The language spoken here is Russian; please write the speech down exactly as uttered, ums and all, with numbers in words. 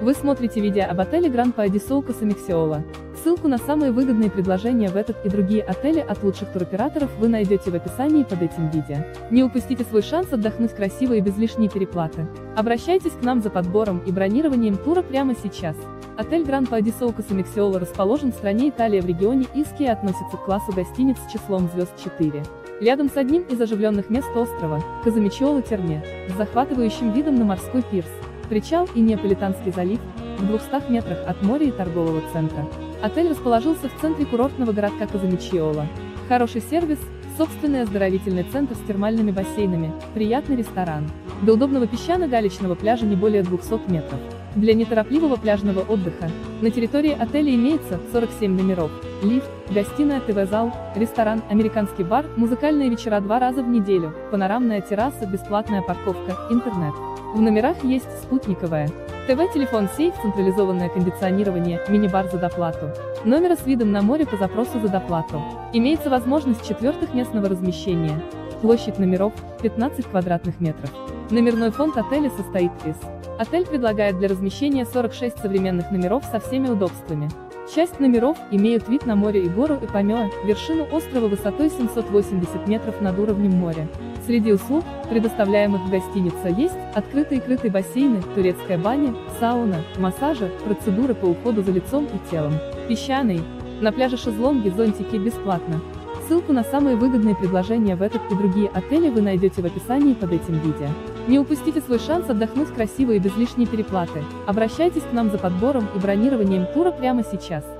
Вы смотрите видео об отеле Гран Парадизо Казамиччола. Ссылку на самые выгодные предложения в этот и другие отели от лучших туроператоров вы найдете в описании под этим видео. Не упустите свой шанс отдохнуть красиво и без лишней переплаты. Обращайтесь к нам за подбором и бронированием тура прямо сейчас. Отель Гран Парадизо Казамиччола расположен в стране Италия в регионе Искья и относится к классу гостиниц с числом звезд четыре. Рядом с одним из оживленных мест острова, Казамиччола-Терме, с захватывающим видом на морской пирс, причал и Неаполитанский залив, в двухстах метрах от моря и торгового центра. Отель расположился в центре курортного городка Казамиччола. Хороший сервис, собственный оздоровительный центр с термальными бассейнами, приятный ресторан. До удобного песчано-галечного пляжа не более двухсот метров. Для неторопливого пляжного отдыха на территории отеля имеется сорок семь номеров, лифт, гостиная, ТВ-зал, ресторан, американский бар, музыкальные вечера два раза в неделю, панорамная терраса, бесплатная парковка, интернет. В номерах есть спутниковая ТВ, телефон, сейф, централизованное кондиционирование, мини-бар за доплату. Номера с видом на море по запросу за доплату. Имеется возможность четвертых местного размещения. Площадь номеров – пятнадцать квадратных метров. Номерной фонд отеля состоит из. Отель предлагает для размещения сорок шесть современных номеров со всеми удобствами. Часть номеров имеют вид на море и гору Эпомео, вершину острова высотой семьсот восемьдесят метров над уровнем моря. Среди услуг, предоставляемых в гостинице, есть открытые и крытые бассейны, турецкая баня, сауна, массажи, процедуры по уходу за лицом и телом. Песчаный. На пляже шезлонги, зонтики бесплатно. Ссылку на самые выгодные предложения в этот и другие отели вы найдете в описании под этим видео. Не упустите свой шанс отдохнуть красиво и без лишней переплаты. Обращайтесь к нам за подбором и бронированием тура прямо сейчас.